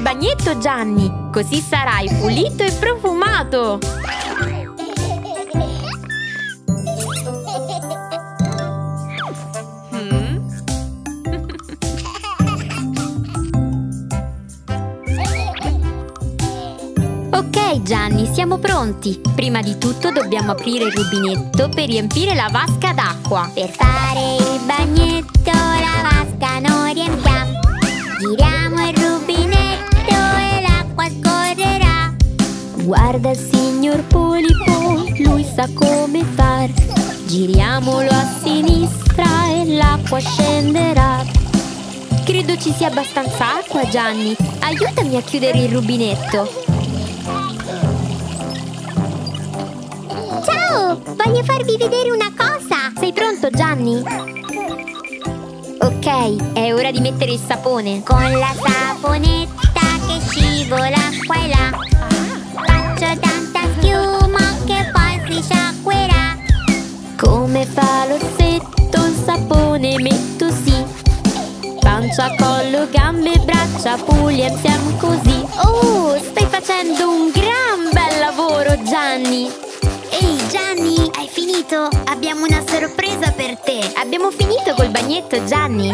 nel bagnetto, Gianni! Così sarai pulito e profumato! Ok Gianni, siamo pronti! Prima di tutto dobbiamo aprire il rubinetto per riempire la vasca d'acqua. Per fare il bagnetto la vasca non riempiamo. Giriamo il rubinetto e l'acqua scorrerà. Guarda il signor Polipo, lui sa come far. Giriamolo a sinistra e l'acqua scenderà. Credo ci sia abbastanza acqua, Gianni. Aiutami a chiudere il rubinetto. Ciao! Voglio farvi vedere una cosa! Sei pronto, Gianni? Ok, è ora di mettere il sapone. Con la saponetta che scivola qua e là, faccio tanta schiuma che poi si sciacquerà. Come fa l'ossetto, il sapone metto sì. Pancia, collo, gambe, braccia, puglia, siamo così. Oh, stai facendo un gran bel lavoro, Gianni! Ehi Gianni, hai finito? Abbiamo una sorpresa per te! Abbiamo finito col bagnetto, Gianni!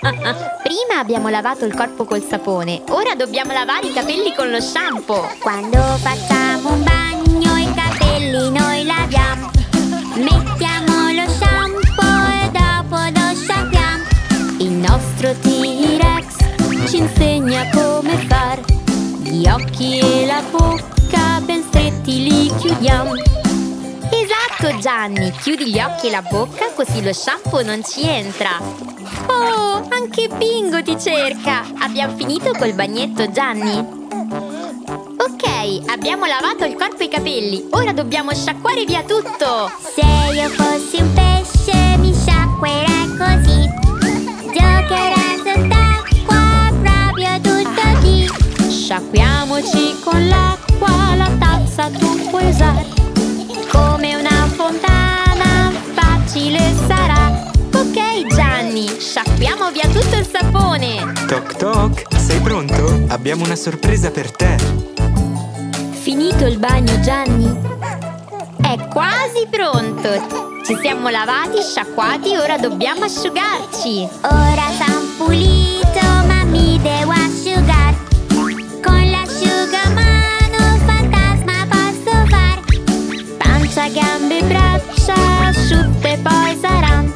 Prima abbiamo lavato il corpo col sapone, ora dobbiamo lavare i capelli con lo shampoo! Quando facciamo un bagno i capelli noi laviamo, mettiamo lo shampoo e dopo lo sciacquiamo. Il nostro T-Rex ci insegna come far, gli occhi e la bocca ben stretti li chiudiamo. Esatto Gianni, chiudi gli occhi e la bocca così lo shampoo non ci entra. Oh, anche Bingo ti cerca! Abbiamo finito col bagnetto, Gianni. Ok, abbiamo lavato il corpo e i capelli, ora dobbiamo sciacquare via tutto. Se io fossi un pesce mi sciacquerei così, giocherei sott'acqua proprio tutto lì. Sciacquiamoci con l'acqua, la tazza tu puoi usare. Come una fontana facile sarà. Ok Gianni, sciacquiamo via tutto il sapone. Toc toc, sei pronto? Abbiamo una sorpresa per te. Finito il bagno Gianni? È quasi pronto. Ci siamo lavati, sciacquati, ora dobbiamo asciugarci. Ora son pulito ma mi devo asciugar. Con l'asciugamano gambe, braccia asciutte poi saranno.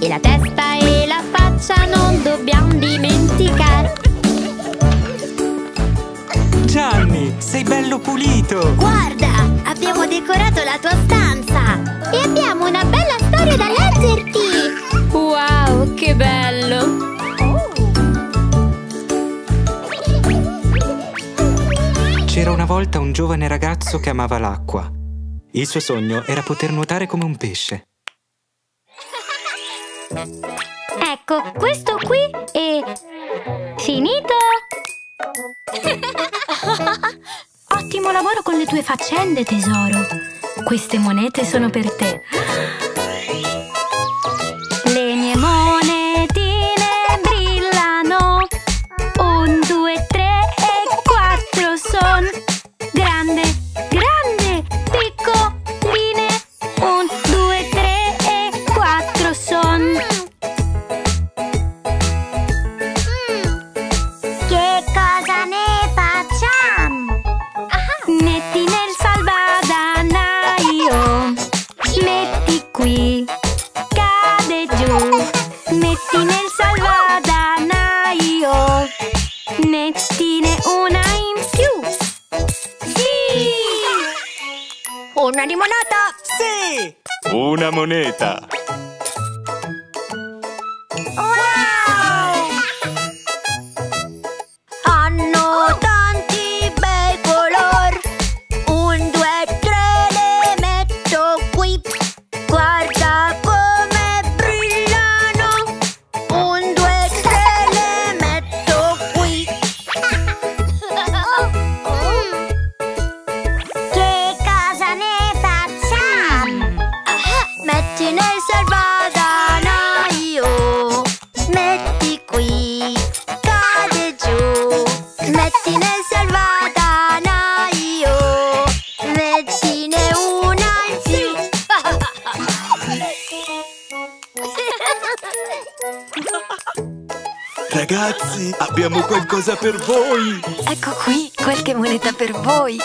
E la testa e la faccia non dobbiamo dimenticare. Gianni, sei bello pulito! Guarda, abbiamo decorato la tua stanza! E abbiamo una bella storia da leggerti! Wow, che bello! C'era una volta un giovane ragazzo che amava l'acqua. Il suo sogno era poter nuotare come un pesce. Ecco, questo qui è finito! Ottimo lavoro con le tue faccende, tesoro! Queste monete sono per te! Le mie monetine brillano! 1, 2, 3 e 4 son! Grande, grande! Piccoline, 1, 2, 3 e 4 son. Che cosa ne facciamo? Metti nel salvadanaio, metti qui, cade giù. Metti nel salvadanaio, mettine una in più. Una limonata? Sì! Una moneta! Wow! Hanno tanti bei color. 1, 2, 3 le metto qui. Guarda come brillano. 1, 2, 3 le metto qui. Metti nel salvadanaio, metti qui, cade giù, metti Ragazzi, abbiamo qualcosa per voi! Ecco qui, qualche moneta per voi!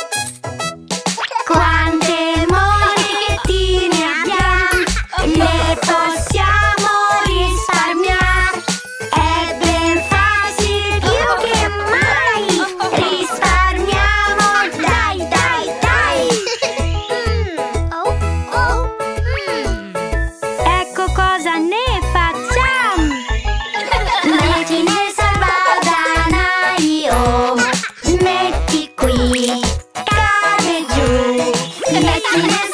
Quante monettine abbiamo? Le possiamo risparmiare! È ben facile, più che mai! Risparmiamo, dai, dai, dai! Ecco cosa ne facciamo! Mettine salvadanaio, metti qui, cade giù.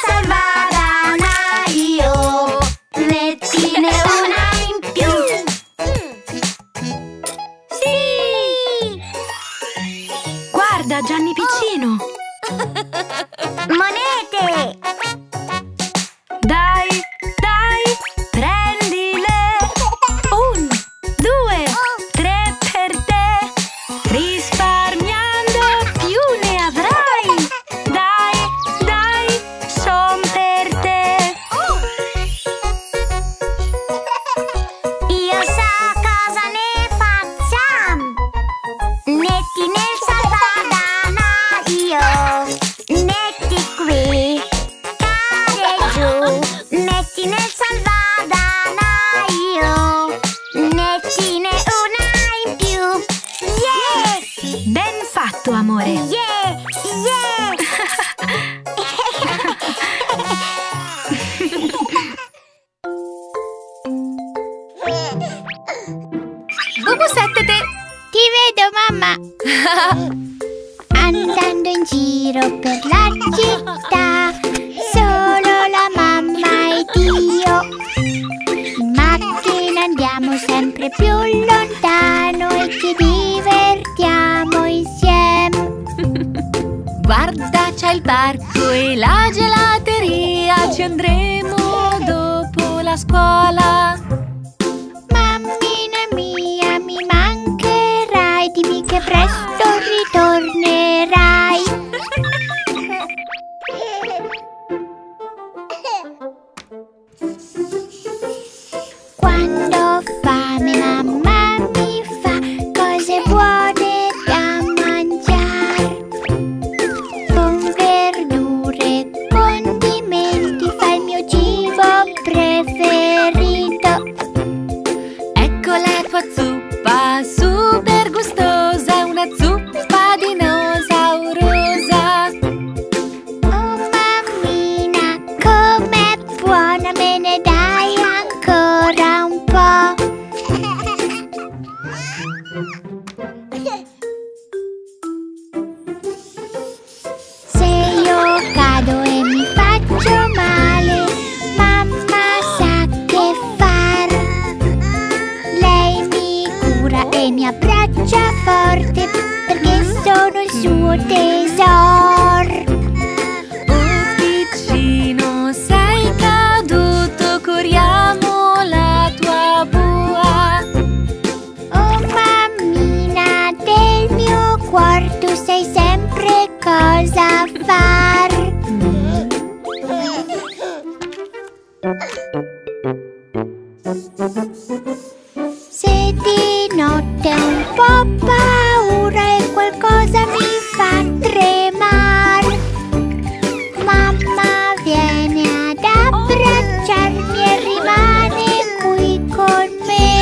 Mettine salvadanaio, mettine una in più. Sì! Guarda, Gianni Piccino! Monete! Dai, dai, prendile! 1, 2, 3 per te! Risparmiando più ne avrai! Dai, dai, son per te! Io so cosa ne facciamo! Metti nel salvadanaio, metti qui, cade giù. Metti nel salvadanaio, mettine una in più. Yeah! Ben fatto, amore! Yeah! Yeah! Bubusettete! Ti vedo, mamma! Andando in giro per la città, solo la mamma ed io. In macchina andiamo sempre più lontano e ci divertiamo insieme. Guarda, c'è il parco e la gelateria, ci andremo dopo la scuola. Mammina mia, mi mancherai, dimmi che presto ritornerai. Quando ho fame mamma mi fa cose buone da mangiare, con verdure e condimenti fa il mio cibo preferito. Ecco la tua zuppa super gustosa, una zuppa di nosaurosa. Oh mammina, com'è buona, me ne dai ancora un po'? Se io cado e mi faccio male, mamma sa che fare. Lei mi cura e mi abbraccia forte, perché sono il suo tesoro. Oh piccino, sei caduto, curiamo la tua bua. Oh mammina del mio cuore, tu sai sempre cosa far. Se di notte ho un po' paura e qualcosa mi fa tremare, mamma viene ad abbracciarmi e rimane qui con me.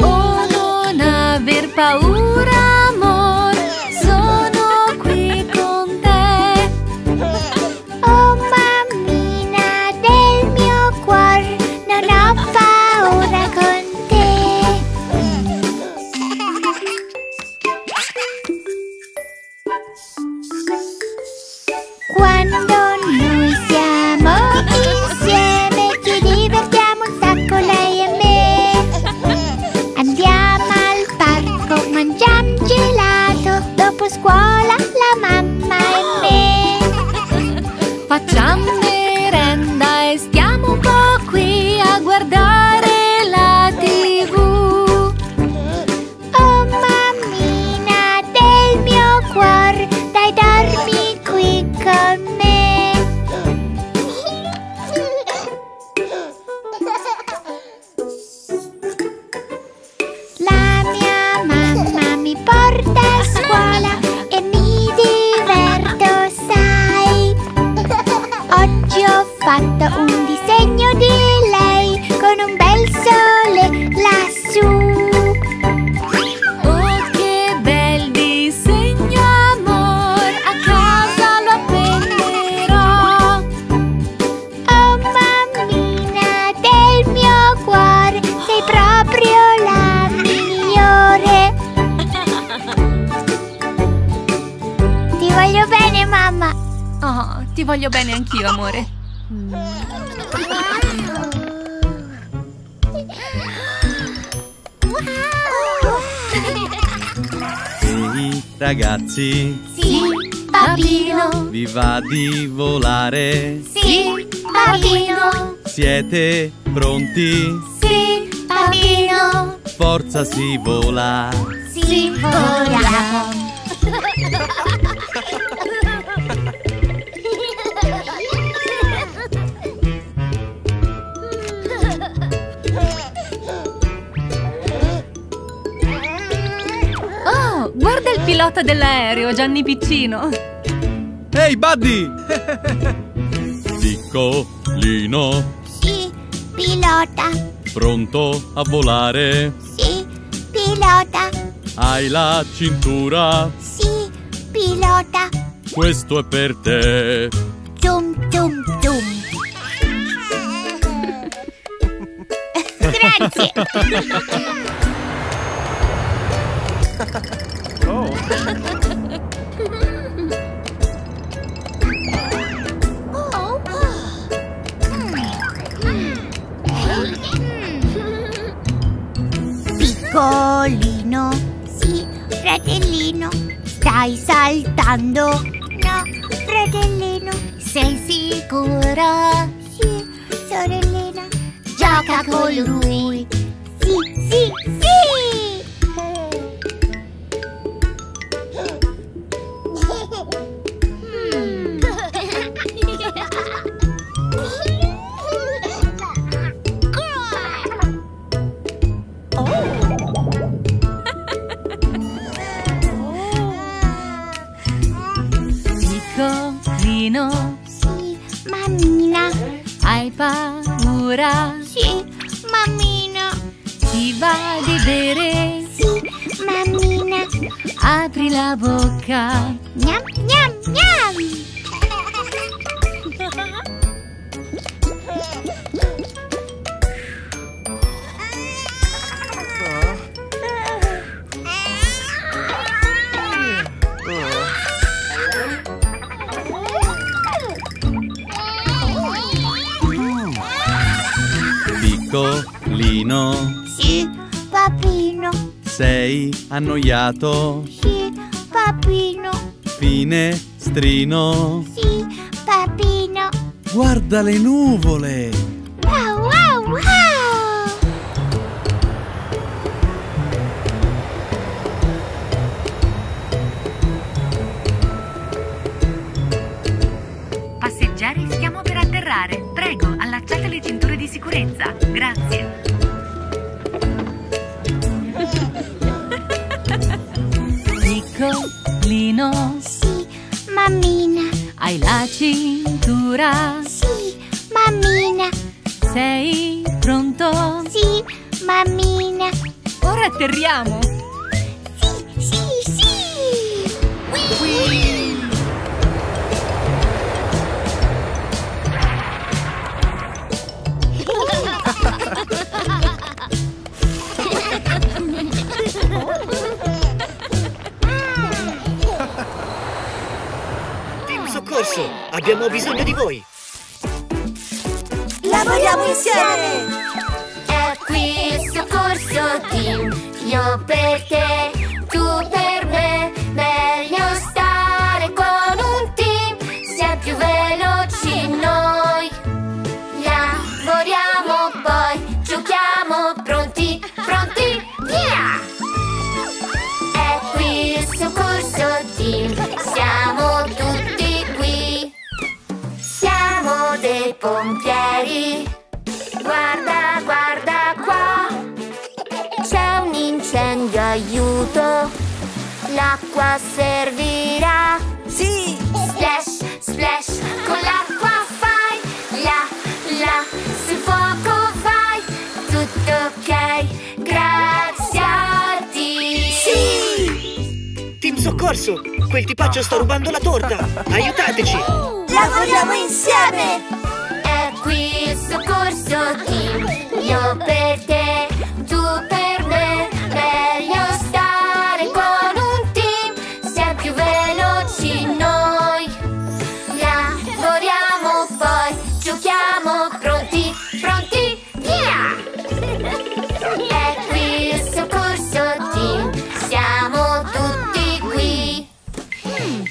Oh, non aver paura, amor, sono qui con te. Oh mammina del mio cuore, non ho paura con te. Quando noi siamo insieme ci divertiamo un sacco, lei e me. Andiamo al parco, mangiamo gelato, dopo scuola la mamma e me. Facciamo merenda e stiamo un po' qui a guardare la TV. Oh mammina del mio cuore, dai dormi qui con me. fatto un disegno di lei con un bel sole lassù. Oh, che bel disegno, amor, a casa lo appenderò. Oh, mammina del mio cuore, sei proprio la migliore. Ti voglio bene, mamma. Oh, ti voglio bene anch'io, amore. Sì, ragazzi. Sì, papino. Vi va di volare? Sì, papino. Siete pronti? Sì, papino. Forza, si vola. Sì, vola. Guarda il pilota dell'aereo, Gianni Piccino. Ehi, hey, Buddy! Piccolino. Sì, pilota. Pronto a volare? Sì, pilota. Hai la cintura? Sì, pilota. Questo è per te. Zum, zum, zum. Grazie! Oh. Oh. Piccolino. Sì, fratellino. Stai saltando? No, fratellino. Sei sicuro? Sì, sorellina. Gioca con lui. Sì, sì, sì. Sì, mammina. Hai paura? Sì, mammina. Ti va di bere? Sì, mammina. Apri la bocca. Gnam, gnam, Piccolino. Sì, papino. Sei annoiato? Sì, papino. Finestrino. Sì, papino. Guarda le nuvole. Wow, wow, wow. Passeggeri, stiamo per atterrare. Prego, allacciate le cinture di sicurezza. Grazie. Piccolino. Sì, mammina. Hai la cintura? Sì, mammina. Sei pronto? Sì, mammina. Ora atterriamo. Sì, sì, sì. Whee! Whee! Abbiamo bisogno di voi! Lavoriamo insieme! È qui il soccorso team, io per te, tu per me, meglio stare con un team, siamo più veloci noi. Lavoriamo poi, giochiamo, pronti, pronti, via! È qui il soccorso team, siamo tutti dei pompieri. Guarda, guarda qua, c'è un incendio, aiuto, l'acqua servirà. Sì! Splash, splash, con l'acqua fai la soccorso! Quel tipaccio sta rubando la torta! Aiutateci! Lavoriamo insieme! È qui il soccorso team! Io per te, tu per me! Meglio stare con un team! Siamo più veloci noi! Lavoriamo poi! Giochiamo! Pronti? Pronti? Via! È qui il soccorso team! Siamo tutti qui!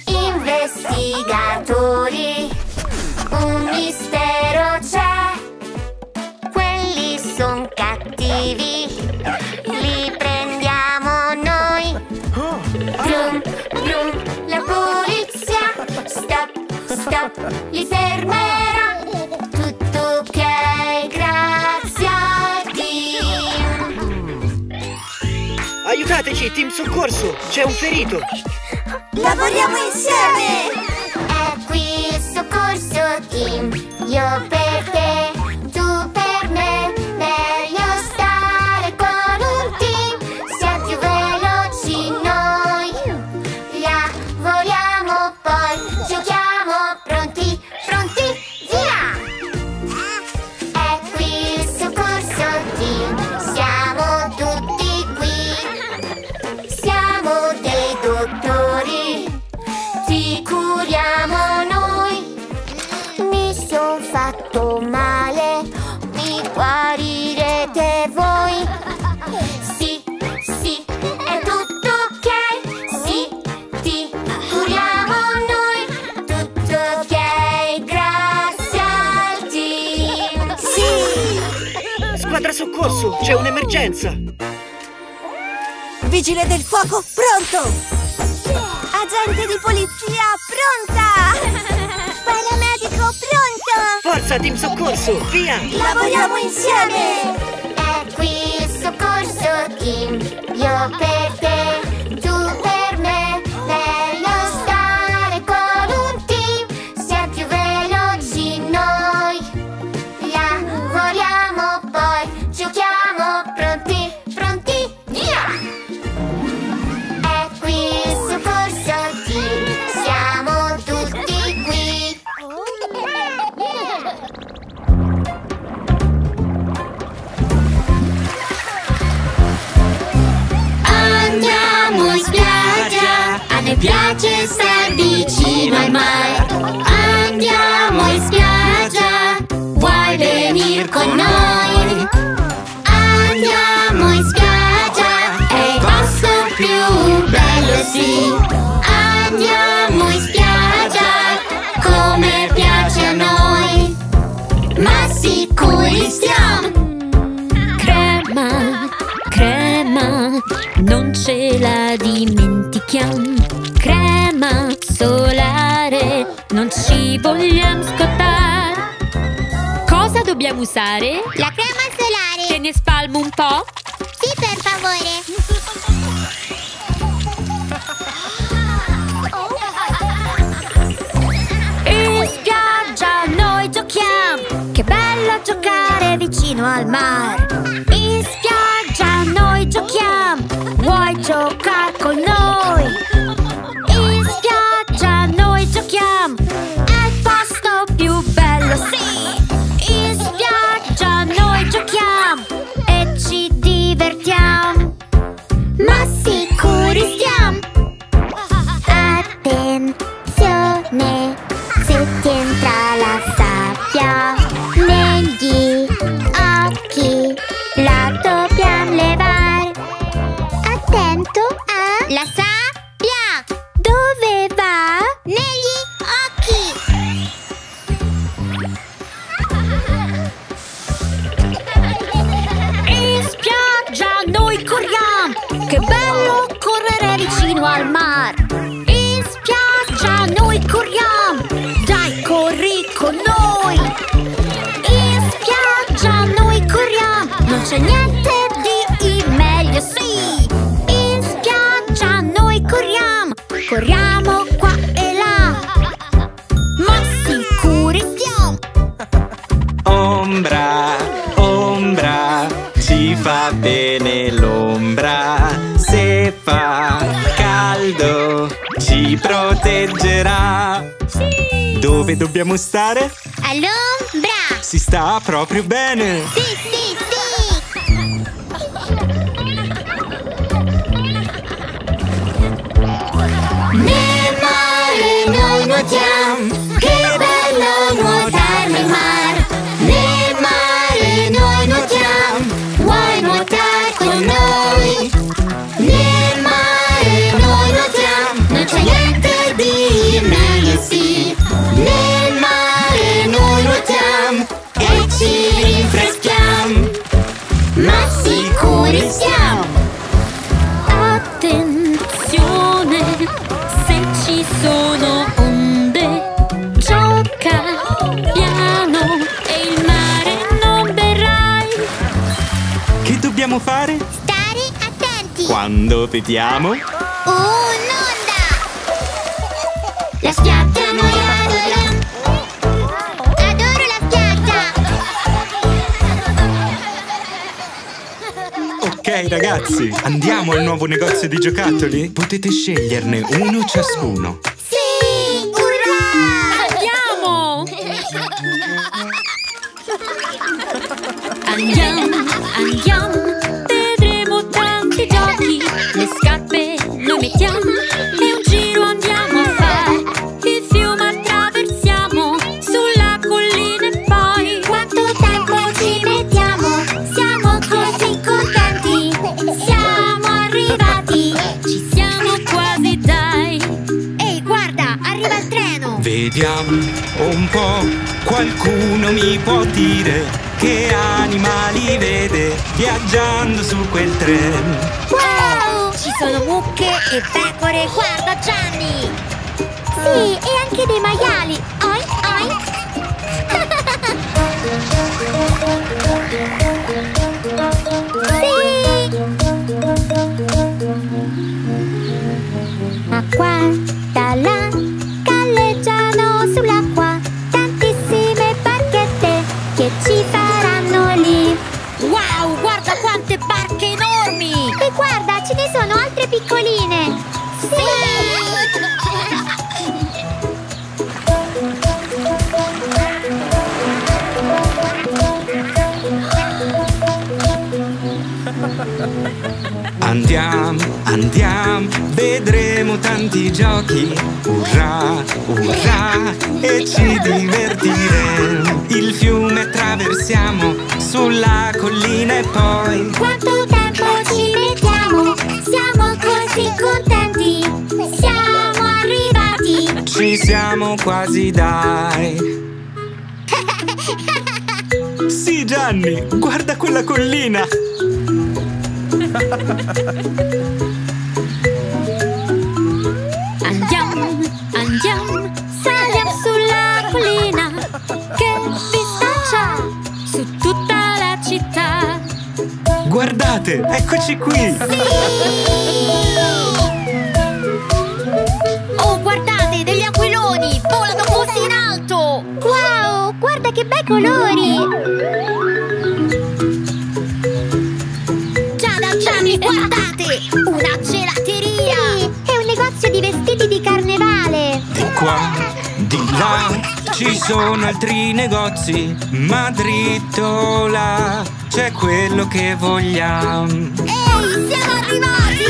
Investigatori! Un mistero c'è! Quelli son cattivi! Li prendiamo noi! Brum, brum, la polizia! Stop, stop, li fermerà! Tutto ok, grazie al team! Aiutateci, team soccorso! C'è un ferito! Lavoriamo insieme! È qui il soccorso team! Io per te, tu per me! Meglio stare con un team! Siamo più veloci noi! Lavoriamo poi! Giochiamo! Pronti? Pronti? Via! È qui il soccorso team! Siamo tutti qui! Siamo dei dottori! Ti curiamo noi! Mi son fatto male! Mi guarirete voi! Sì, è tutto ok! Sì, ti curiamo noi! Tutto ok, grazie al team! Sì! Squadra soccorso, c'è un'emergenza! Vigile del fuoco, pronto! Agente di polizia, pronta! Paramedico, pronto! Forza, team soccorso, via! Lavoriamo insieme! È qui il soccorso team, io per te, tu per me! Meglio stare con un team, siamo più veloci noi! Lavoriamo poi, giochiamo, pronti, pronti, via! Piace star vicino al mare. Andiamo in spiaggia, vuoi venir con noi? Andiamo in spiaggia, è il posto più bello sì. Andiamo in spiaggia, come piace a noi. Ma sicuri stiamo. Crema, crema, non ce la dimentichiamo. Crema solare, non ci vogliamo scottare. Cosa dobbiamo usare? La crema solare. Te ne spalmo un po'? Sì, per favore. In spiaggia noi giochiamo. Che bello giocare vicino al mare. In spiaggia noi giochiamo. Vuoi giocare con noi? È il posto più bello, sì! In spiaggia noi giochiamo e ci divertiamo. Ma sicuri stiamo! Attenzione, se ti entra la sabbia negli occhi, la dobbiamo levare. Attento a... la sabbia! Dove va? Negli occhi! In spiaggia noi corriamo! Che bello correre vicino al mare! In spiaggia noi corriamo! Dai, corri con noi! In spiaggia noi corriamo! Non c'è niente di meglio, sì! In spiaggia noi corriamo! Corriamo qua e là, ma sicuri stiamo. Ombra, ombra, ci fa bene l'ombra. Se fa caldo, ci proteggerà. Sì! Dove dobbiamo stare? All'ombra! Si sta proprio bene! Sì, sì, sì! Nel mare noi nuotiamo! Che bello nuotare nel mare! Nel mare noi nuotiamo! Vuoi nuotare con noi? Nel mare noi nuotiamo! Non c'è niente di meglio, sì! Nel mare noi nuotiamo e ci rinfreschiamo, ma sicuri siamo! Attenzione, se ci sono onde, gioca piano e il mare non berrai. Che dobbiamo fare? Stare attenti! Quando vediamo un'onda! La schiaccia! Ok ragazzi, andiamo al nuovo negozio di giocattoli? Potete sceglierne uno ciascuno. Sì! Urrà! Andiamo! Andiamo, andiamo, vedremo tanti giochi. Le scarpe noi mettiamo e un giro andiamo a fare. Il fiume attraversiamo sulla collina e poi quanto tempo ci mettiamo? Siamo così contenti. Siamo arrivati, ci siamo quasi dai. Ehi guarda, arriva il treno. Vediamo un po', qualcuno mi può dire che animali vede viaggiando su quel treno. Wow, ci sono mucche e pecore, guarda Gianni. Sì, e anche dei maiali, oi oi. Sì. Ma guarda là, galleggiano sull'acqua tantissime barchette che ci faranno lì. Wow, guarda quante barche enormi! E guarda, ce ne sono altre piccoline. Sì! Andiamo, andiamo, vedremo tanti giochi. Urrà, urrà, e ci divertiremo. Il fiume attraversiamo sulla collina e poi quanto tempo ci mettiamo? Siamo così contenti, siamo arrivati, ci siamo quasi dai. Sì Gianni, guarda quella collina. Andiamo, andiamo, saliamo sulla collina. Che vista c'ha su tutta la città. Guardate, eccoci qui. Sì! Oh, guardate, degli aquiloni volano così in alto. Wow, guarda che bei colori. Guardate, una gelateria! Sì, è un negozio di vestiti di carnevale! Di qua, di là, ci sono altri negozi, ma dritto là c'è quello che vogliamo! Ehi, siamo arrivati!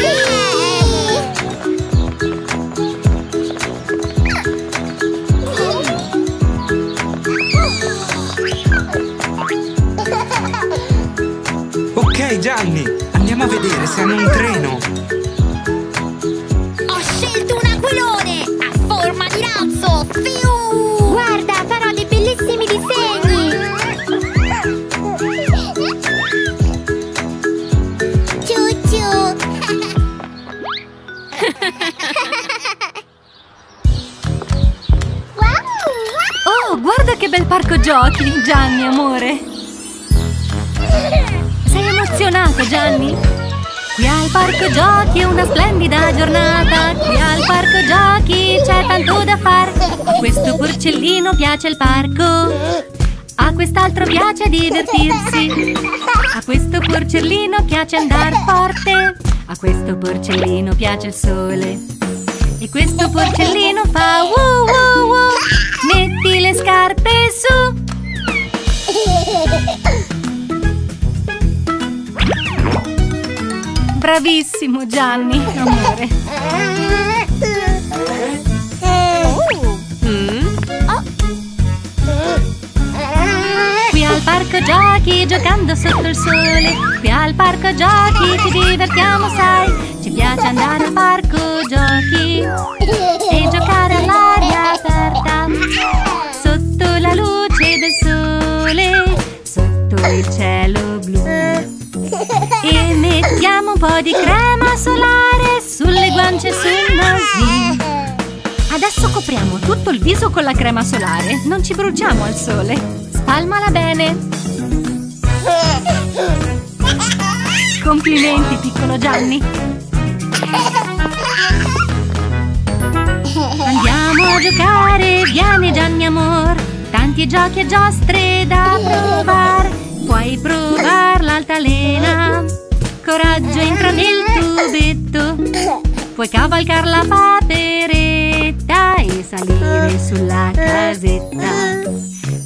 Sì. Ok Gianni! Andiamo a vedere se hanno un treno. Ho scelto un aquilone a forma di razzo. Fiu! Guarda, farò dei bellissimi disegni. Ciu ciu. Oh, guarda che bel parco giochi, Gianni, amore. Emozionato Gianni? Qui al parco giochi è una splendida giornata. Qui al parco giochi c'è tanto da far. A questo porcellino piace il parco, a quest'altro piace divertirsi, a questo porcellino piace andar forte, a questo porcellino piace il sole. E questo porcellino fa woo woo woo. Metti le scarpe su. Bravissimo Gianni, amore. Qui al parco giochi giocando sotto il sole. Qui al parco giochi ci divertiamo, sai. Ci piace andare al parco giochi e giocare all'aria aperta. Sotto la luce del sole, sotto il cielo blu. E mettiamo un po' di crema solare sulle guance e sul nasino. Adesso copriamo tutto il viso con la crema solare. Non ci bruciamo al sole. Spalmala bene. Complimenti, piccolo Gianni. Andiamo a giocare, vieni Gianni amor. Tanti giochi e giostre da provare. Puoi provare l'altalena, coraggio entra nel tubetto. Puoi cavalcare la paperetta e salire sulla casetta.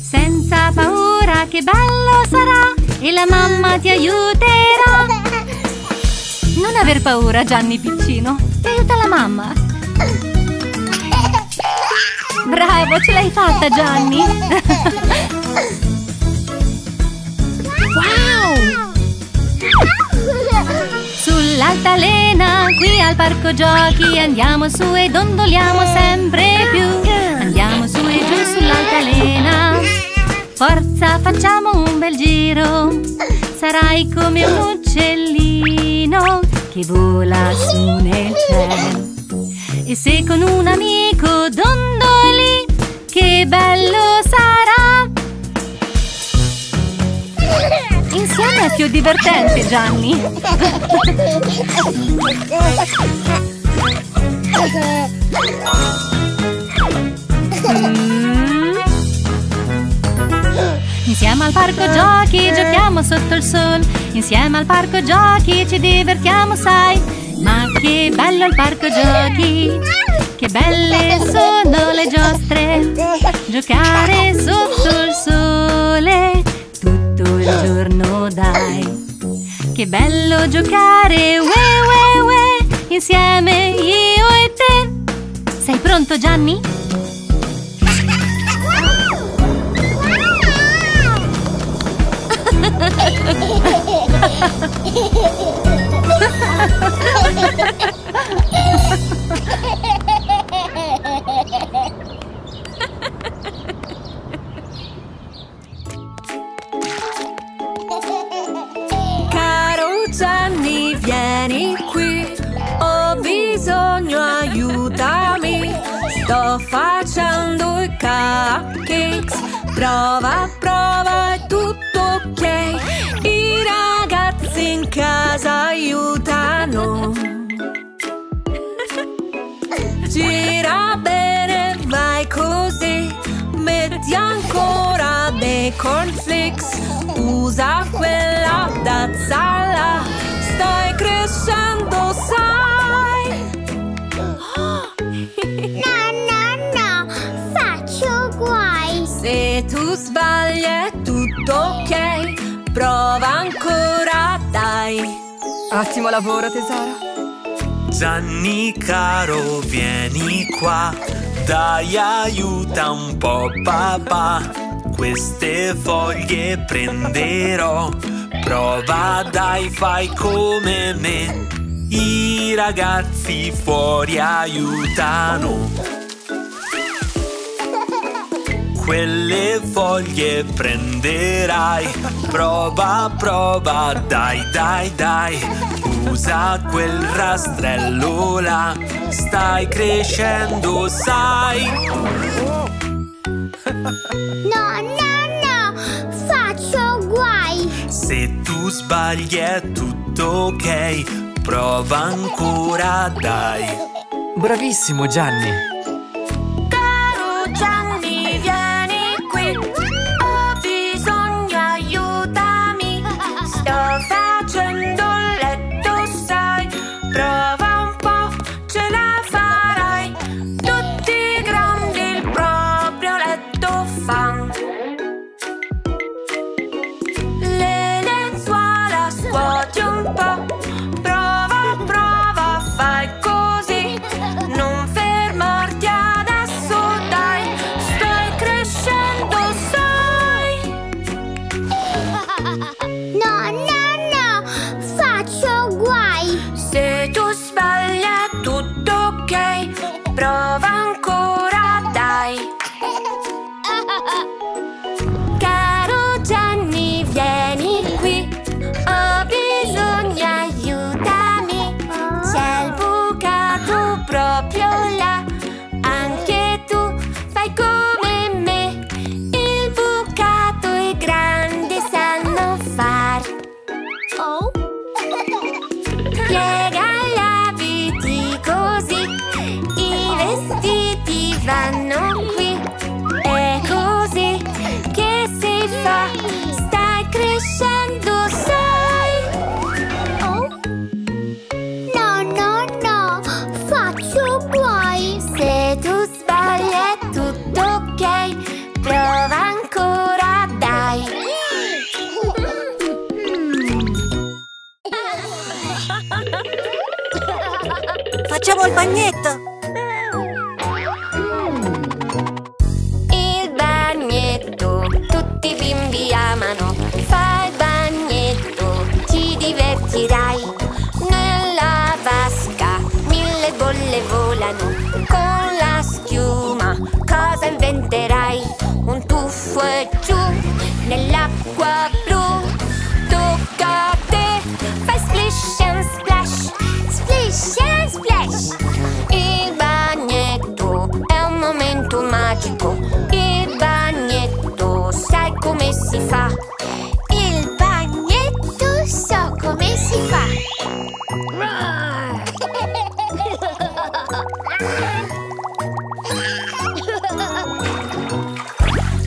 Senza paura, che bello sarà, e la mamma ti aiuterà. Non aver paura Gianni Piccino, ti aiuta la mamma. Bravo, ce l'hai fatta Gianni. Wow! Sull'altalena, qui al parco giochi, andiamo su e dondoliamo sempre più. Andiamo su e giù sull'altalena. Forza, facciamo un bel giro. Sarai come un uccellino che vola su nel cielo. E se con un amico dondoli, che bello sarà! Insieme è più divertente, Gianni. Insieme al parco giochi giochiamo sotto il sole. Insieme al parco giochi ci divertiamo, sai. Ma che bello il parco giochi. Che belle sono le giostre. Giocare sotto il sole tutto il giorno, dai. Che bello giocare, we we we, insieme io e te. Sei pronto Gianni? Gianni, vieni qui, ho bisogno, aiutami. Sto facendo i cupcakes. Prova, prova, è tutto ok. I ragazzi in casa aiutano. Gira bene, vai così. Metti ancora dei cornflakes. Usa quella tazzala. Stai crescendo, sai. No, no, faccio guai. Se tu sbagli è tutto ok. Prova ancora, dai. Ottimo lavoro, tesoro. Gianni caro, vieni qua. Dai, aiuta un po' papà. Queste foglie prenderò. Prova, dai, fai come me. I ragazzi fuori aiutano. Quelle foglie prenderai. Prova, prova, dai, dai, dai. Usa quel rastrello là. Stai crescendo, sai. No, faccio guai. Se tu sbagli è tutto ok. Prova ancora, dai. Bravissimo Gianni. Caro Gianni, vieni qui. Ho bisogno, aiutami. Sto facendo il letto, sai. Prova un po', ce la farai. Proviamo il bagnetto! Il bagnetto, tutti i bimbi amano. Fai il bagnetto, ti divertirai. Nella vasca mille bolle volano. Con la schiuma cosa inventerai? Un tuffo e giù nell'acqua blu. Tocca a te, fai splish and splash. Splish and splash. Il bagnetto è un momento magico. Il bagnetto sai come si fa. Il bagnetto so come si fa.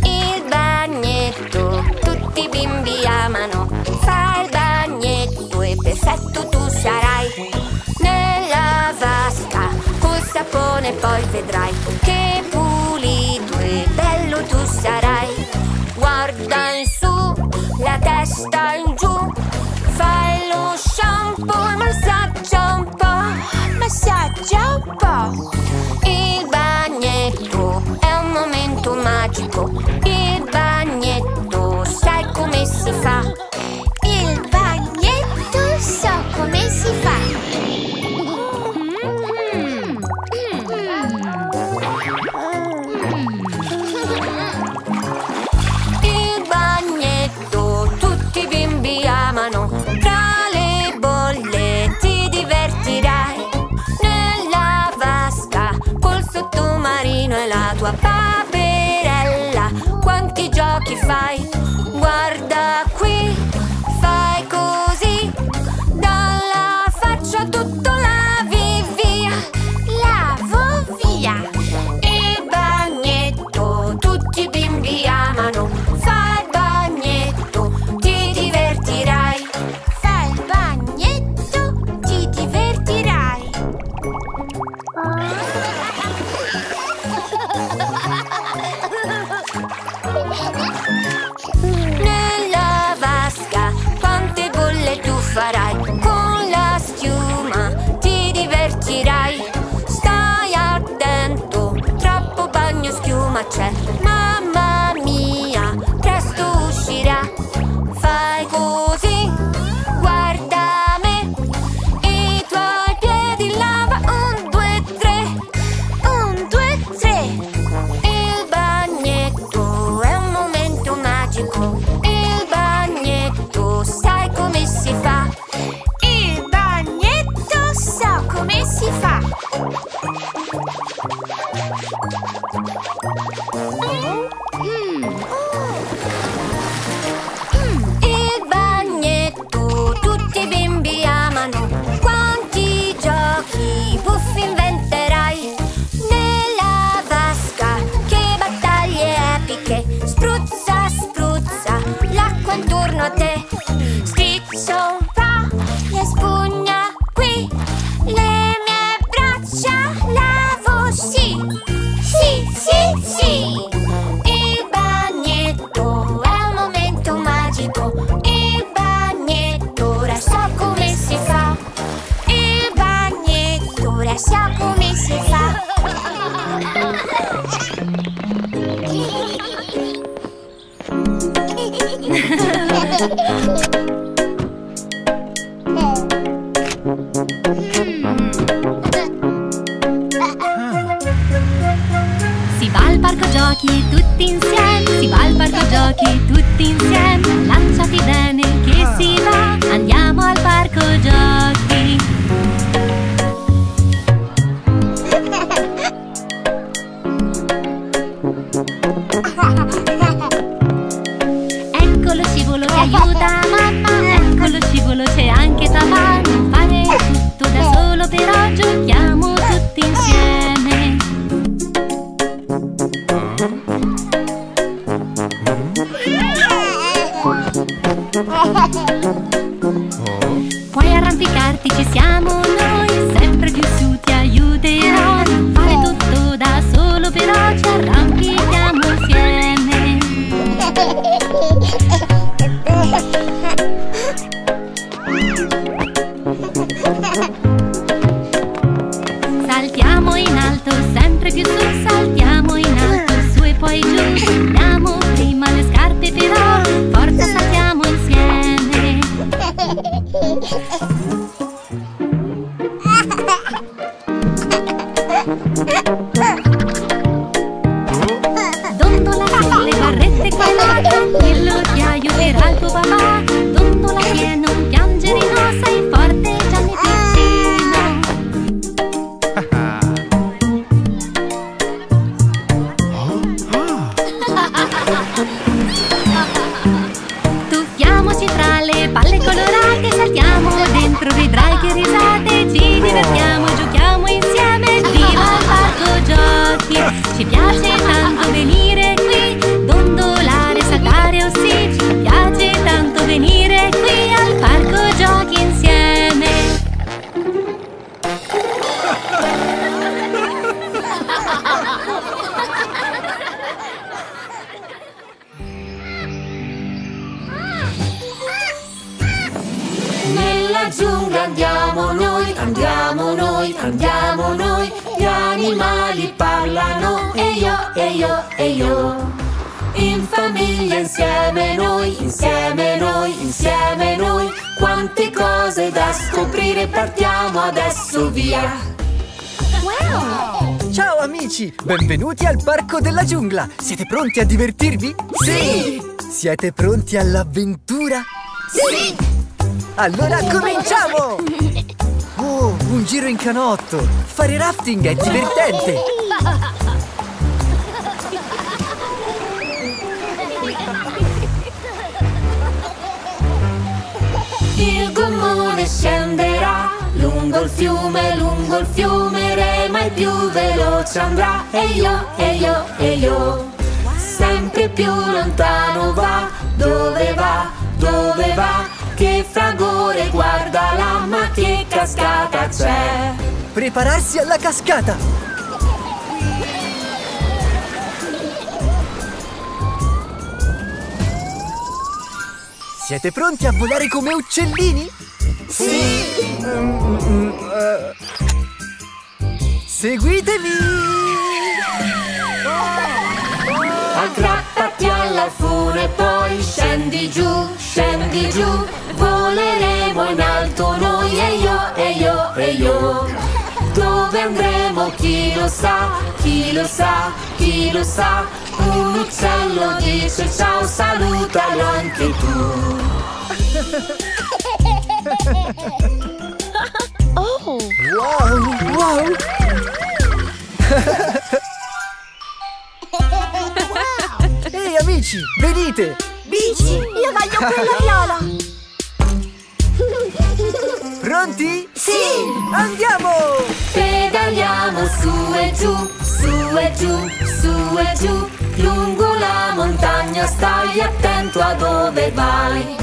Il bagnetto tutti i bimbi amano. Fai il bagnetto e perfetto tu sarai. Vasca col sapone poi vedrai che pulito e bello tu sarai. Guarda in su, la testa in giù. Fai lo shampoo e massaggia un po'. Massaggia un po'. Il bagnetto è un momento magico. Il bagnetto sai come si fa. Il bagnetto so come si fa. Tra le bolle ti divertirai. Nella vasca col sottomarino e la tua paperella. Quanti giochi fai? Guarda qui, fai così. Dalla faccia tutto lavi via. Lavo via. Il bagnetto tutti i bimbi amano. Fai il bagnetto, ti divertirai. Nella vasca quante bolle tu farai. Con la schiuma ti divertirai. Stai attento, troppo bagno schiuma c'è. Mamma mia, presto uscirà. Fai così, guarda me. I tuoi piedi lava. 1, 2, 3. 1, 2, 3. Il bagnetto è un momento magico. Il bagnetto sai come si fa. Il bagnetto so come si fa. Il bagnetto tutti i bimbi amano. Quanti giochi buffi inventerai. Nella vasca che battaglie epiche. Spruzza, spruzza l'acqua intorno a te. Strizza un po' le spugna qui. Le mie braccia lavo sì. Sì, sì, sì. Il bagnetto è un momento magico. Il bagnetto ora so come si fa. Il bagnetto ora so come si fa. Si va al parco giochi tutti insieme. Si va al parco giochi tutti insieme. Lanciati bene che si va. Andiamo al parco giochi. Ecco lo scivolo che aiuta mamma. Ecco lo scivolo c'è anche Taman. Non fare tutto da solo però giochiamo tutti insieme. Puoi arrampicarti, ci siamo noi. Sempre più su ti aiuterò. Non fare tutto da solo però ci arrampichiamo insieme. nella giungla andiamo noi, andiamo noi, andiamo noi. Gli animali parlano e io, e io, e io. In famiglia insieme noi, insieme noi, insieme noi. Quante cose da scoprire, partiamo adesso via. Wow! Ciao amici, benvenuti al parco della giungla. Siete pronti a divertirvi? Sì! Siete pronti all'avventura? Sì! Allora cominciamo! Oh, un giro in canotto! Fare rafting è divertente! Il gommone scenderà lungo il fiume, re mai più veloce andrà. E io, e io, e io. Sempre più lontano va, dove va, dove va? Che fragore, guardala, ma che cascata c'è! Prepararsi alla cascata! Siete pronti a volare come uccellini? Sì! Seguitemi! Aggrappati all'alfune e poi scendi giù, voleremo in alto noi e io, e io, e io. Dove andremo chi lo sa, chi lo sa, chi lo sa. Un uccello dice ciao, salutalo anche tu. Oh! Wow, wow! Ehi amici, venite! Bici! Io voglio quella viola! Pronti? Sì! Andiamo! Pedaliamo su e giù, su e giù, su e giù. Lungo la montagna stai attento a dove vai.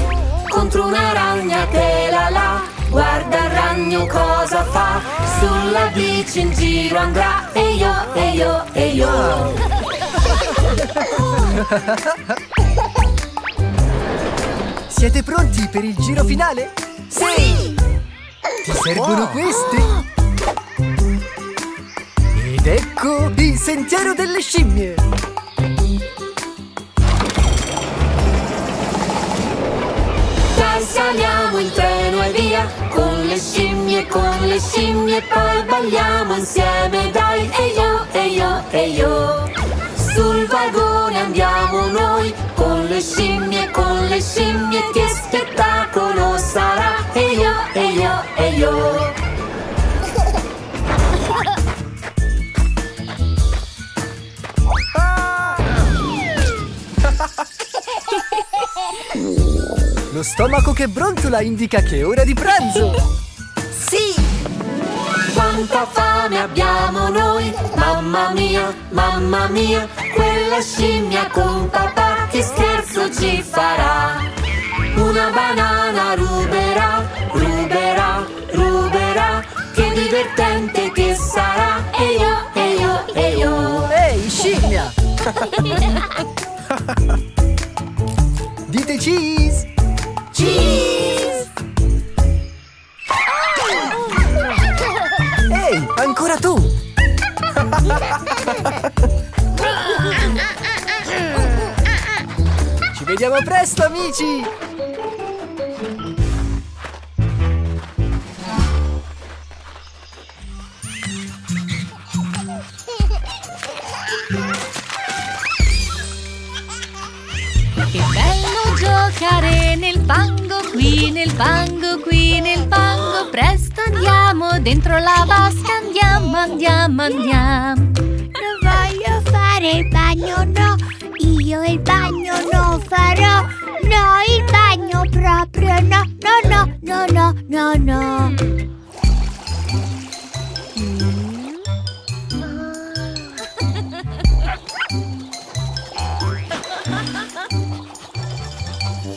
Contro una ragna tela là, guarda il ragno cosa fa. Sulla bici in giro andrà e io, e io, e io. Siete pronti per il giro finale? Sì! Ti servono questi? Ed ecco il sentiero delle scimmie! Dai, saliamo in treno e via! Con le scimmie poi balliamo insieme, dai! E io, e io, e io! Sul vagone andiamo noi, con le scimmie, che spettacolo sarà! E io, e io, e io! Lo stomaco che brontola indica che è ora di pranzo! Sì! Quanta fame abbiamo noi, mamma mia, quella scimmia con papà che scherzo ci farà. Una banana ruberà, ruberà, ruberà, che divertente che sarà. E io, e io, e io. Ehi, scimmia! Dite cheese! Cheese! Ehi, ancora tu! Ci vediamo presto, amici! Che bello giocare nel fango qui, nel fango qui, nel fango. Presto andiamo dentro la vasca, andiamo, andiamo, andiamo. Non voglio fare il bagno, no, io il bagno non farò. No, il bagno proprio no, no, no, no, no, no, no.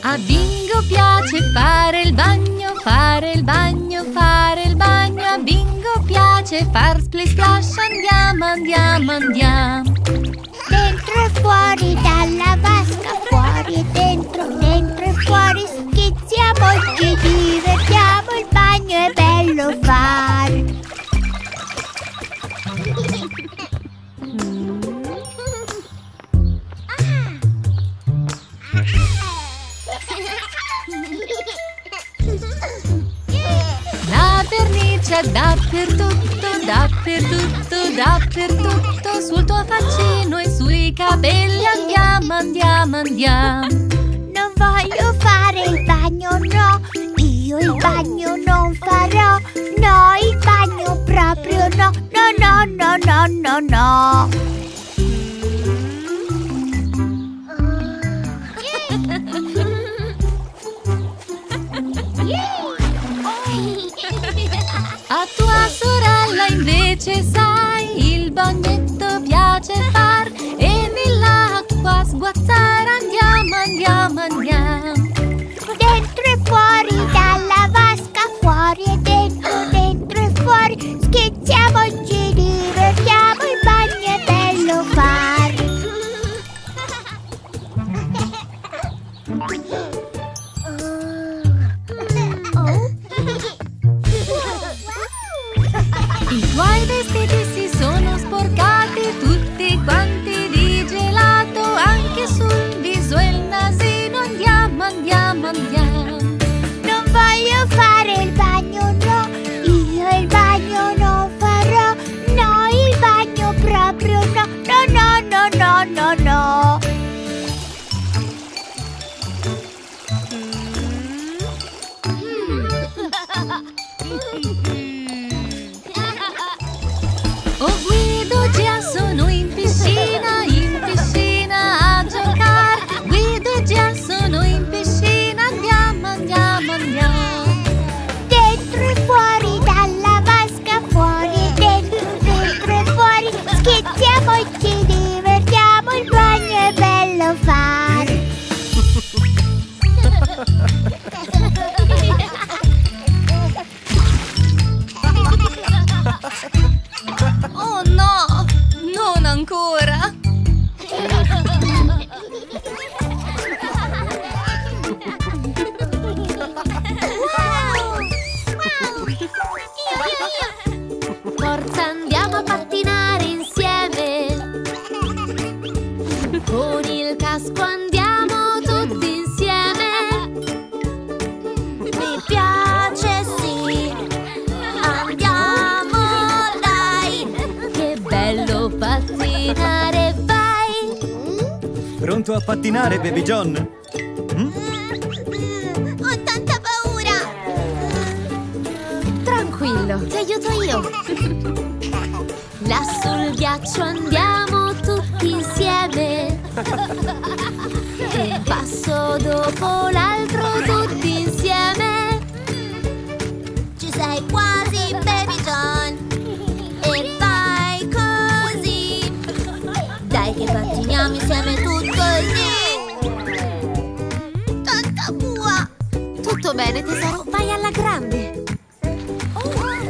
A Bingo piace fare il bagno, fare il bagno, fare il bagno. A Bingo piace far splish splash, andiamo, andiamo, andiamo. Dentro e fuori dalla vasca, fuori e dentro, dentro e fuori schizziamo e ci divertiamo il bagno. La vernice dappertutto, dappertutto, dappertutto, sul tuo faccino e sui capelli. Andiamo, andiamo, andiamo. Non voglio fare il bagno, no. Io il bagno non farò. No, il bagno proprio no. No, no, no, no, no, no. A tua sorella invece sai, il bagnetto piace far, e nell'acqua sguazzare. Andiamo, andiamo, andiamo. Dentro e fuori dalla vasca, fuori e dentro, dentro e fuori. Scherziamoci, divertiamo, il bagno è bello far. A pattinare, Baby John? Ho tanta paura! Tranquillo, ti aiuto io! Là sul ghiaccio andiamo tutti insieme! Un passo dopo l'altro tutti insieme! Ci sei quasi, Baby John! E fai così! Dai che pattiniamo insieme tutti! Tanta bua! Tutto bene, tesoro? Vai alla grande!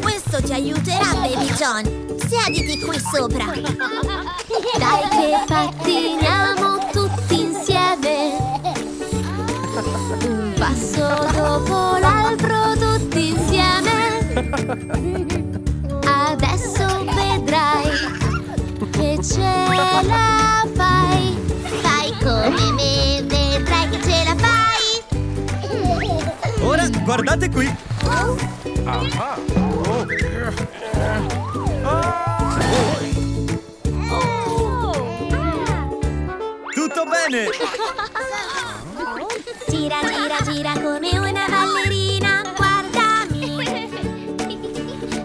Questo ti aiuterà, Baby John! Siediti qui sopra! Dai che pattiniamo tutti insieme! Un passo dopo l'altro tutti insieme! Adesso vedrai che ce la fai! Come me, vedrai che ce la fai! Ora, guardate qui! Tutto bene! Gira, gira, gira come una ballerina! Guardami!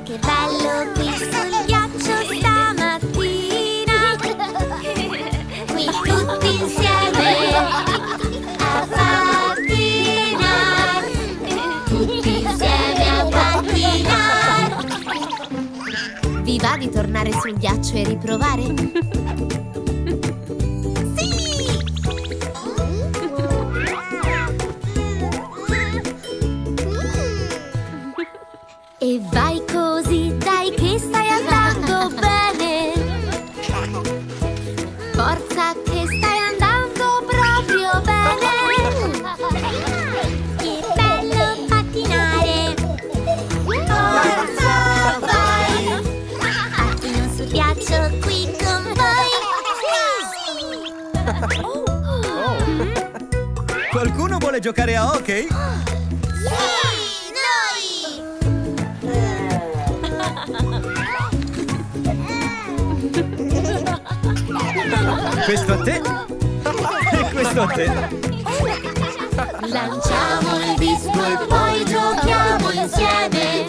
Che bello qui sul ghiaccio stamattina! Qui tutti insieme a pattinar, tutti insieme a pattinar. Vi va di tornare sul ghiaccio e riprovare? Sì! E vai così, dai che stai andando bene. Forza che stai andando proprio bene! Che bello pattinare! Forza vai! Pattino sul ghiaccio qui con voi! Qualcuno Vuole giocare a hockey? Sì, noi! Questo a te e questo a te. Lanciamo il disco e poi giochiamo insieme.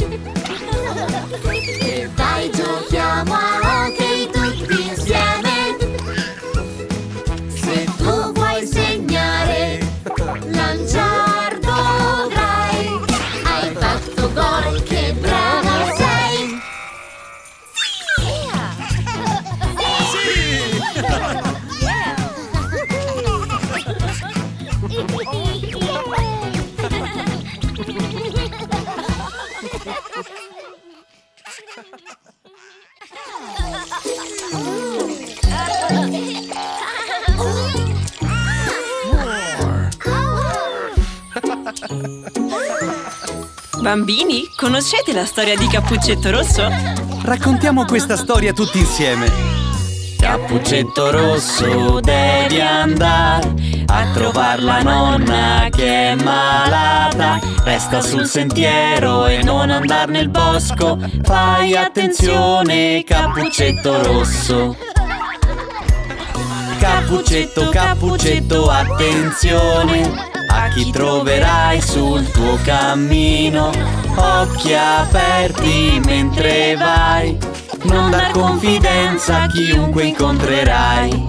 E vai, giochiamo a hockey tutti insieme. Lanciar dovrai. Hai fatto gol, che brava sei. Sì! Sì! Sì! Bambini, conoscete la storia di Cappuccetto Rosso? Raccontiamo questa storia tutti insieme. Cappuccetto Rosso, devi andare a trovar la nonna che è malata. Resta sul sentiero e non andar nel bosco. Fai attenzione, Cappuccetto Rosso. Cappuccetto, Cappuccetto, attenzione a chi troverai sul tuo cammino. Occhi aperti mentre vai, non dar confidenza a chiunque incontrerai.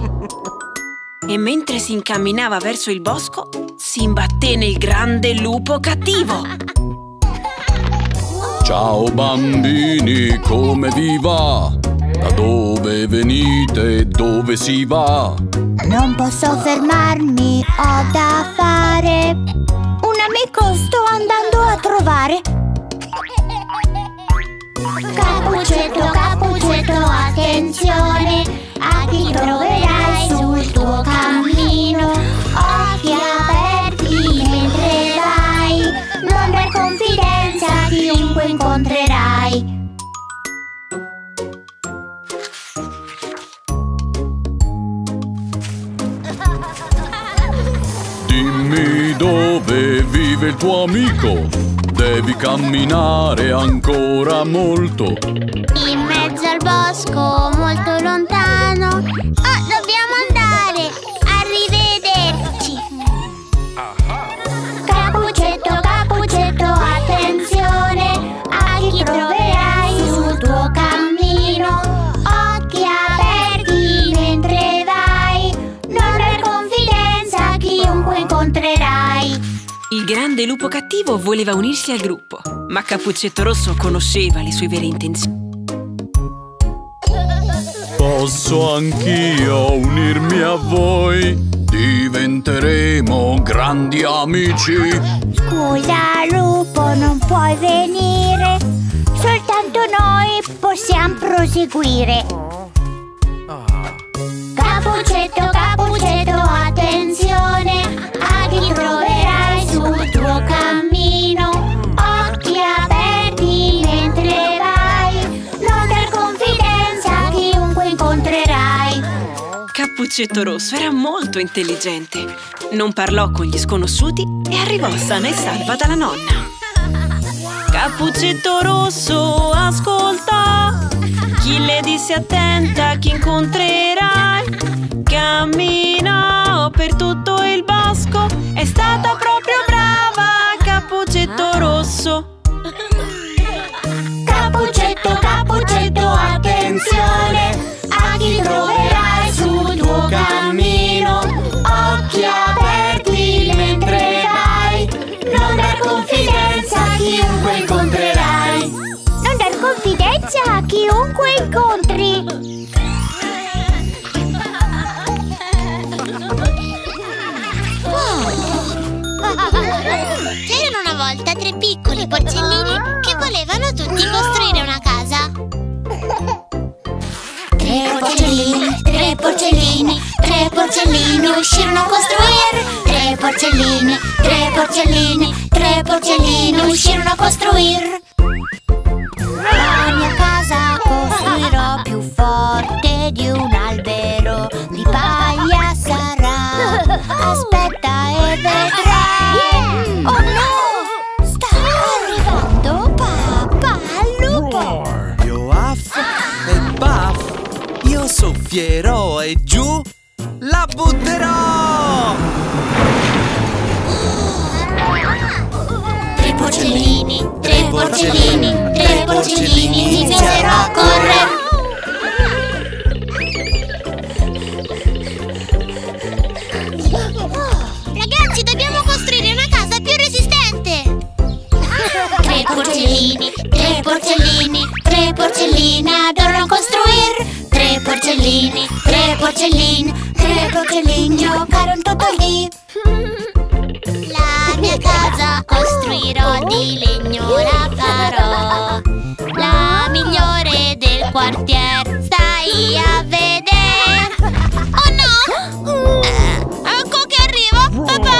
E mentre si incamminava verso il bosco, si imbatté nel grande lupo cattivo. Ciao bambini, come vi va? Da dove venite e dove si va? Non posso fermarmi, ho da fare. Un amico sto andando a trovare. Cappuccetto, Cappuccetto, attenzione a chi troverai sul tuo cammino. Occhi aperti mentre vai, non dar confidenza a chiunque incontrerai. Dimmi dove vive il tuo amico, devi camminare ancora molto. In mezzo al bosco, molto lontano. Oh, dobbiamo andare, arrivederci. Cappuccetto, Cappuccetto, attenzione a chi troverai sul tuo cammino. Il grande lupo cattivo voleva unirsi al gruppo, ma Cappuccetto Rosso conosceva le sue vere intenzioni. Posso anch'io unirmi a voi? Diventeremo grandi amici. Scusa lupo, non puoi venire. Soltanto noi possiamo proseguire. Cappuccetto, Cappuccetto, attenzione a chi troverai sul tuo cammino. Occhi aperti mentre vai, non dar confidenza a chiunque incontrerai. Cappuccetto Rosso era molto intelligente. Non parlò con gli sconosciuti e arrivò sana e salva dalla nonna. Cappuccetto Rosso, ascolta chi le disse, attenta chi incontrerai. Camminò per tutto il bosco, è stata proprio brava, Cappuccetto Rosso. Cappuccetto, Cappuccetto, attenzione a chi troverai sul tuo cammino. Occhi aperti mentre vai, non dar confidenza a chiunque incontrerai. Non dar confidenza a chiunque incontri. C'erano una volta tre piccoli porcellini che volevano tutti costruire una casa. Tre porcellini, uscirono a costruire. Tre porcellini uscirono a costruire. La mia casa costruirò più forte di un albero, di paglia sarà. Aspetta e vedrai. Oh no! Sta arrivando papà lupo. Io aff e baff. Io soffierò e giù la butterò. Tre porcellini, tre porcellini, tre porcellini, inizierò a correre. Tre porcellini, tre porcellini adorano costruire. Tre porcellini, tre porcellini, tre porcellini giocare un totolì. La mia casa costruirò, di legno la farò, la migliore del quartiere, stai a vedere. Oh no! Ecco che arrivo, papà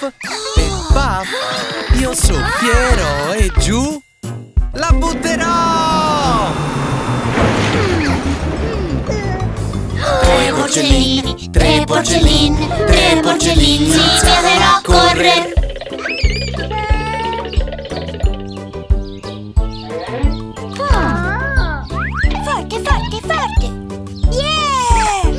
lupo! Io soffierò e giù la butterò. Tre porcellini, tre porcellini, tre porcellini, inizierò a correre. Forte, forte, forte. Yeah!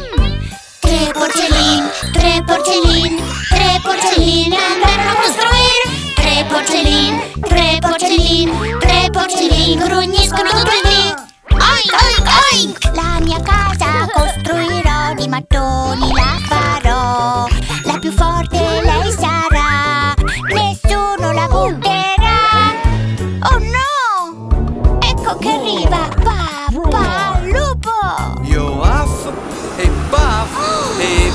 Tre porcellini, tre porcellini, tre porcellini andarono a costruire. Tre porcellini, tre porcellini, tre porcellini grugniscono tutto il dì. Oink, oink, oink! La mia casa costruirò, di mattoni la farò, la più forte lei sarà, nessuno la butterà. Oh no! Ecco che arriva papà lupo. Io aff e baff e...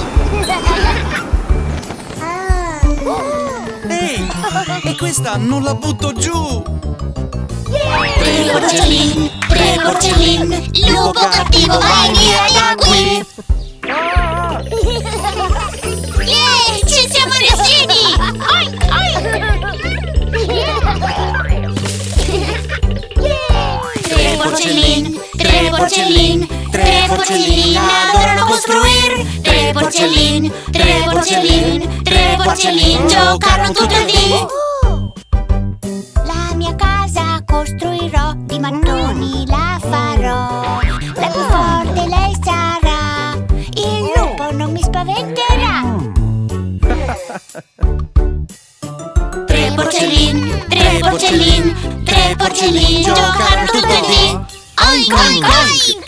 E questa non la butto giù! Tre porcellini, tre porcellini, lupo cattivo vai via da qui! Yeah, ci siamo riusciti! Oink, oink! Tre porcellini, tre porcellini, tre porcellini adorano costruire. Tre porcellini, tre porcellini, tre porcellini giocarono tutto il dì. Costruirò, di mattoni la farò, la più forte lei sarà, il lupo non mi spaventerà. Tre porcellini, tre porcellini, tre porcellini giocano tutti e dì. Oink, oink, oink!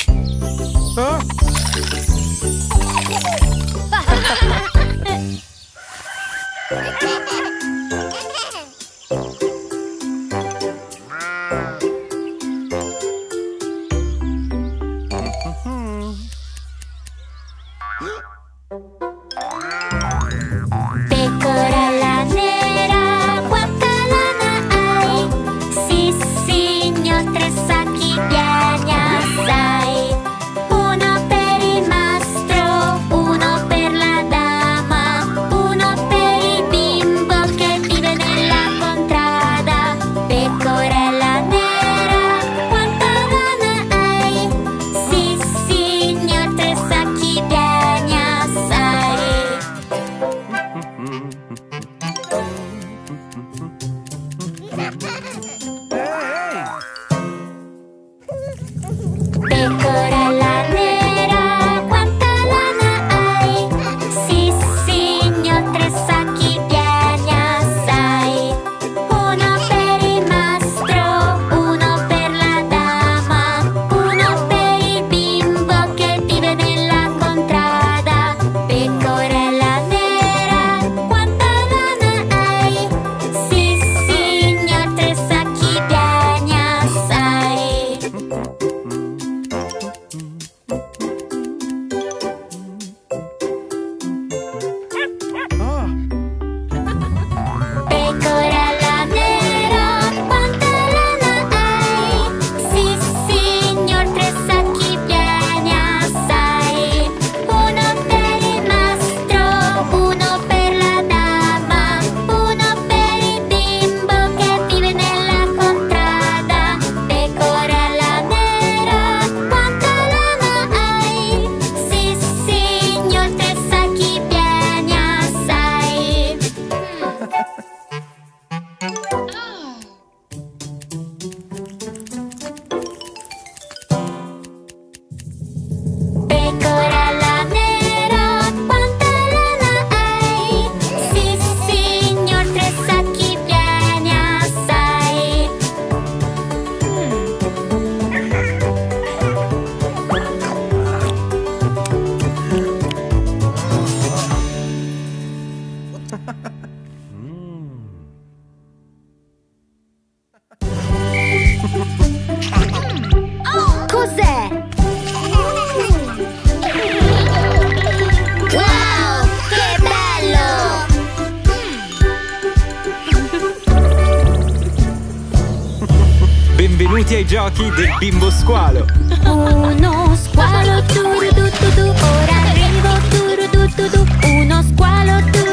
pronti ai giochi del bimbo squalo. Uno squalo, turu du du du, ora arrivo, turu du du du, uno squalo, turu.